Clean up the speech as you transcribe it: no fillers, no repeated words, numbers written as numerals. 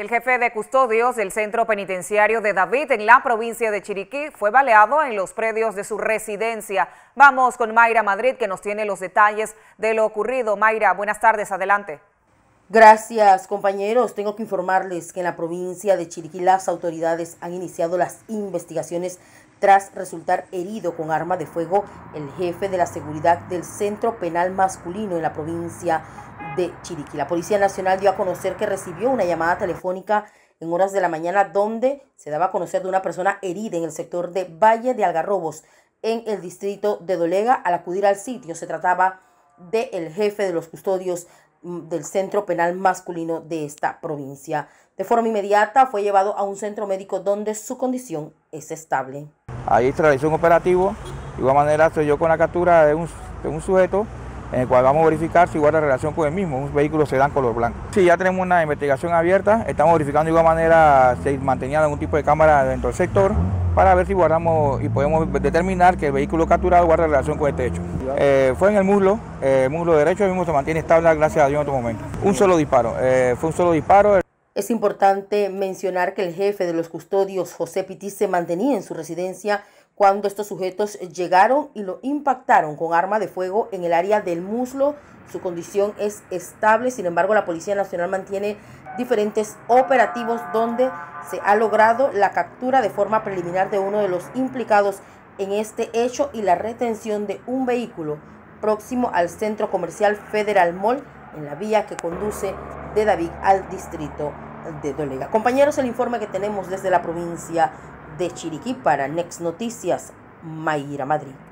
El jefe de custodios del centro penitenciario de David en la provincia de Chiriquí fue baleado en los predios de su residencia. Vamos con Mayra Madrid, que nos tiene los detalles de lo ocurrido. Mayra, buenas tardes, adelante. Gracias, compañeros. Tengo que informarles que en la provincia de Chiriquí las autoridades han iniciado las investigaciones tras resultar herido con arma de fuego el jefe de la seguridad del centro penal masculino en la provincia de Chiriquí. La Policía Nacional dio a conocer que recibió una llamada telefónica en horas de la mañana donde se daba a conocer de una persona herida en el sector de Valle de Algarrobos, en el distrito de Dolega. Al acudir al sitio se trataba del jefe de los custodios del centro penal masculino de esta provincia. De forma inmediata fue llevado a un centro médico donde su condición es estable. Ahí se realizó un operativo, de igual manera estoy yo con la captura de un sujeto en el cual vamos a verificar si guarda relación con el mismo, un vehículo sedán color blanco. Sí, ya tenemos una investigación abierta, estamos verificando de igual manera si mantenía algún tipo de cámara dentro del sector para ver si guardamos y podemos determinar que el vehículo capturado guarda relación con este hecho. Fue en el muslo derecho, el mismo se mantiene estable, gracias a Dios en otro momento. Un solo disparo, fue un solo disparo. Es importante mencionar que el jefe de los custodios, José Pití, se mantenía en su residencia cuando estos sujetos llegaron y lo impactaron con arma de fuego en el área del muslo. Su condición es estable, sin embargo la Policía Nacional mantiene diferentes operativos donde se ha logrado la captura de forma preliminar de uno de los implicados en este hecho y la retención de un vehículo próximo al centro comercial Federal Mall en la vía que conduce de David al distrito de Dolega. Compañeros, el informe que tenemos desde la provincia de Chiriquí para Nex Noticias, Mayra Madrid.